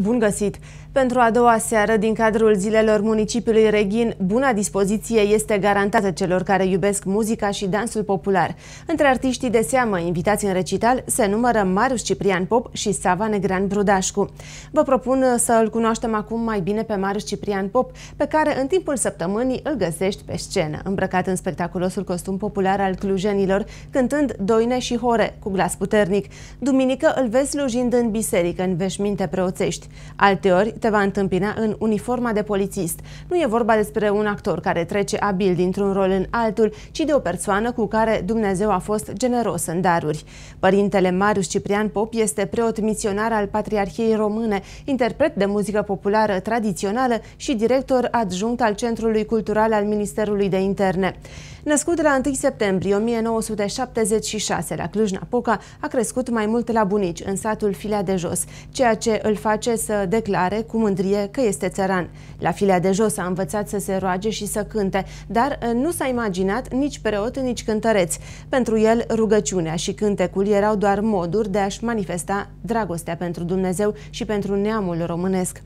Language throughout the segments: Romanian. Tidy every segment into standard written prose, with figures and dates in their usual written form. Bun găsit! Pentru a doua seară din cadrul zilelor municipiului Reghin, buna dispoziție este garantată celor care iubesc muzica și dansul popular. Între artiștii de seamă invitați în recital se numără Marius Ciprian Pop și Sava Negrean Brudașcu. Vă propun să îl cunoaștem acum mai bine pe Marius Ciprian Pop, pe care în timpul săptămânii îl găsești pe scenă, îmbrăcat în spectaculosul costum popular al clujenilor, cântând doine și hore, cu glas puternic. Duminică îl vezi slujind în biserică, în veșminte preoțești. Alteori te va întâmpina în uniforma de polițist. Nu e vorba despre un actor care trece abil dintr-un rol în altul, ci de o persoană cu care Dumnezeu a fost generos în daruri. Părintele Marius Ciprian Pop este preot misionar al Patriarhiei Române, interpret de muzică populară tradițională și director adjunct al Centrului Cultural al Ministerului de Interne. Născut la 1 septembrie 1976 la Cluj-Napoca, a crescut mai mult la bunici, în satul Filea de Jos, ceea ce îl face să declare cu mândrie că este țăran. La Filea de Jos a învățat să se roage și să cânte, dar nu s-a imaginat nici preot, nici cântăreț. Pentru el, rugăciunea și cântecul erau doar moduri de a-și manifesta dragostea pentru Dumnezeu și pentru neamul românesc.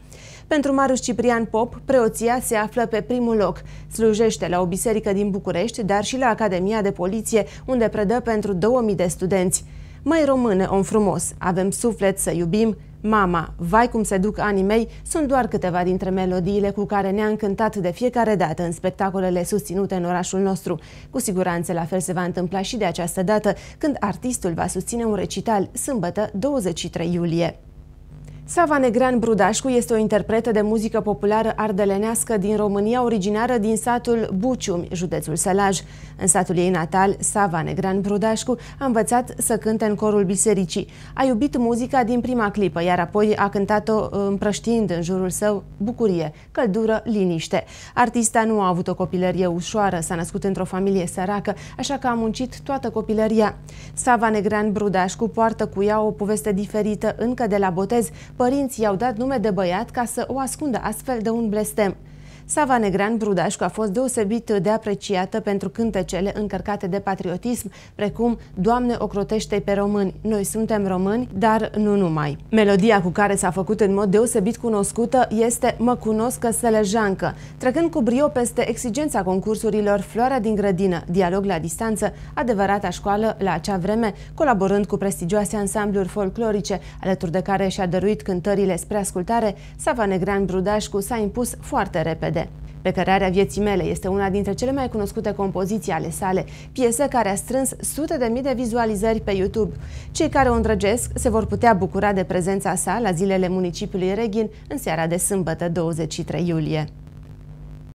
Pentru Marius Ciprian Pop, preoția se află pe primul loc. Slujește la o biserică din București, dar și la Academia de Poliție, unde predă pentru 2000 de studenți. Măi române, om frumos, avem suflet să iubim, mama, vai cum se duc anii mei, sunt doar câteva dintre melodiile cu care ne-a încântat de fiecare dată în spectacolele susținute în orașul nostru. Cu siguranță la fel se va întâmpla și de această dată, când artistul va susține un recital sâmbătă 23 iulie. Sava Negrean Brudașcu este o interpretă de muzică populară ardelenească din România, originară din satul Bucium, județul Sălaj. În satul ei natal, Sava Negrean Brudașcu a învățat să cânte în corul bisericii. A iubit muzica din prima clipă, iar apoi a cântat-o împrăștiind în jurul său bucurie, căldură, liniște. Artista nu a avut o copilărie ușoară, s-a născut într-o familie săracă, așa că a muncit toată copilăria. Sava Negrean Brudașcu poartă cu ea o poveste diferită încă de la botez. Părinții i-au dat nume de băiat ca să o ascundă astfel de un blestem. Sava Negrean Brudașcu a fost deosebit de apreciată pentru cântecele încărcate de patriotism, precum Doamne ocrotește-i pe români, noi suntem români, dar nu numai. Melodia cu care s-a făcut în mod deosebit cunoscută este Mă cunosc sălăjeancă, trecând cu brio peste exigența concursurilor Floarea din Grădină, Dialog la Distanță, Adevărata Școală, la acea vreme, colaborând cu prestigioase ansambluri folclorice, alături de care și-a dăruit cântările spre ascultare. Sava Negrean Brudașcu s-a impus foarte repede. Plecărarea vieții mele este una dintre cele mai cunoscute compoziții ale sale, piesă care a strâns sute de mii de vizualizări pe YouTube. Cei care o îndrăgesc se vor putea bucura de prezența sa la zilele municipiului Reghin în seara de sâmbătă, 23 iulie.